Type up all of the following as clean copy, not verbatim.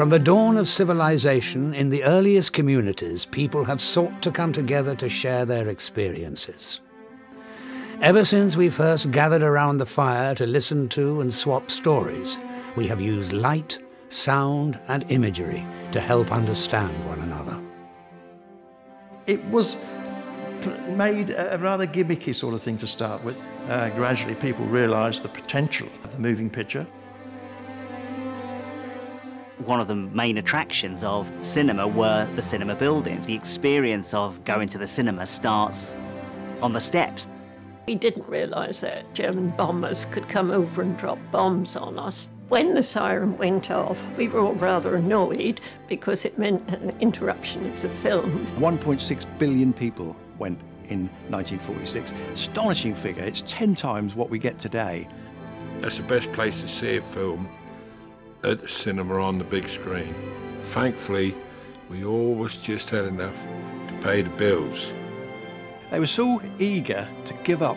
From the dawn of civilization, in the earliest communities, people have sought to come together to share their experiences. Ever since we first gathered around the fire to listen to and swap stories, we have used light, sound and imagery to help understand one another. It was made a rather gimmicky sort of thing to start with. Gradually people realised the potential of the moving picture. One of the main attractions of cinema were the cinema buildings. The experience of going to the cinema starts on the steps. We didn't realise that German bombers could come over and drop bombs on us. When the siren went off, we were all rather annoyed because it meant an interruption of the film. 1.6 billion people went in 1946. Astonishing figure. It's 10 times what we get today. That's the best place to see a film, at the cinema on the big screen. Thankfully, we always just had enough to pay the bills. They were so eager to give up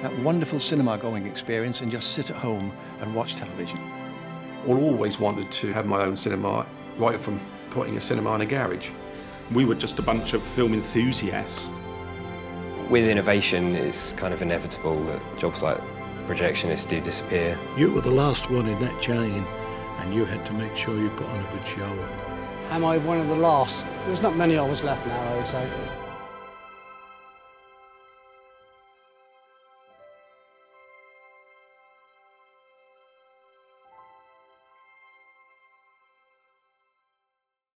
that wonderful cinema-going experience and just sit at home and watch television. I always wanted to have my own cinema, right from putting a cinema in a garage. We were just a bunch of film enthusiasts. With innovation, it's kind of inevitable that jobs like projectionists do disappear. You were the last one in that chain, and you had to make sure you put on a good show. Am I one of the last? There's not many of us left now, I would say.